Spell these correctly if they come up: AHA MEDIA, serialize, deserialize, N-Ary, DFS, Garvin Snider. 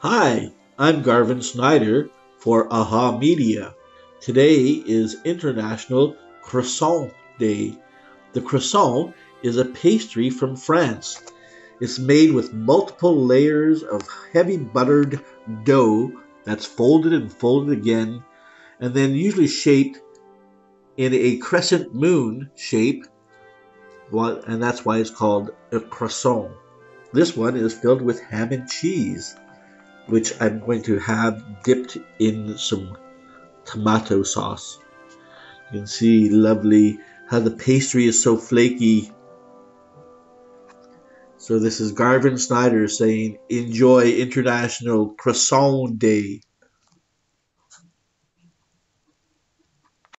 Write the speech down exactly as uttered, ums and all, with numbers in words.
Hi, I'm Garvin Snider for A H A Media. Today is International Croissant Day. The croissant is a pastry from France. It's made with multiple layers of heavy buttered dough that's folded and folded again, and then usually shaped in a crescent moon shape, and that's why it's called a croissant. This one is filled with ham and cheese, which I'm going to have dipped in some tomato sauce. You can see lovely how the pastry is so flaky. So this is Garvin Snider saying, enjoy International Croissant Day.